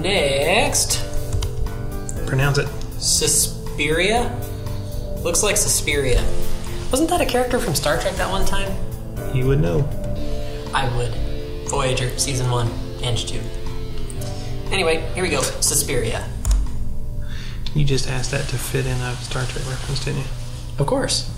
Next. Pronounce it. Suspiria? Looks like Suspiria. Wasn't that a character from Star Trek that one time? You would know. I would. Voyager, Season 1 and 2. Anyway, here we go. Suspiria. You just asked that to fit in a Star Trek reference, didn't you? Of course.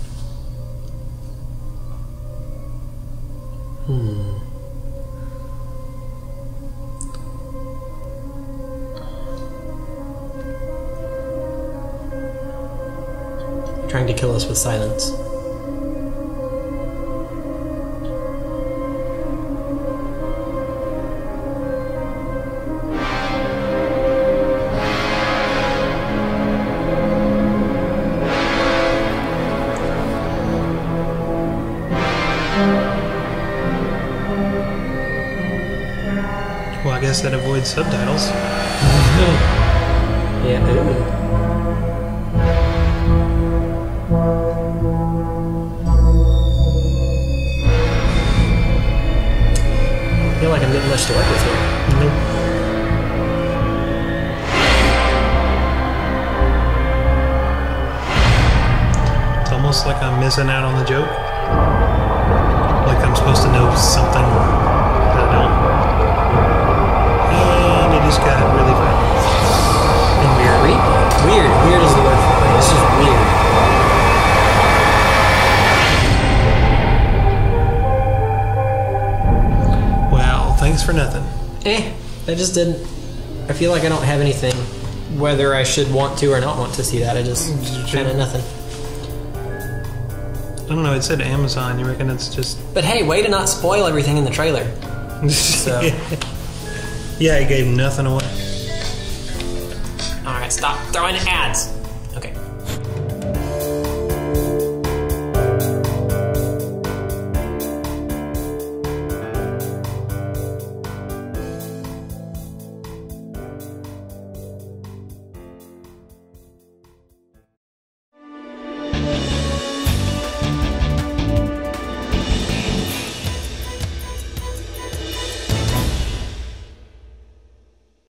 Trying to kill us with silence. Well, I guess that avoids subtitles. Yeah. Ooh. I feel like I'm getting much to work with here. Mm-hmm. It's almost like I'm missing out on the joke. Like I'm supposed to know something that I don't. And it just got really bad. And weird. Weird. Weird is the word for it. This is weird. Thanks for nothing. I just didn't. I feel like I don't have anything, whether I should want to or not want to see that. I just kind of nothing. I don't know. It said Amazon. You reckon it's just? But hey, way to not spoil everything in the trailer. So. Yeah, it gave nothing away. All right, stop throwing ads.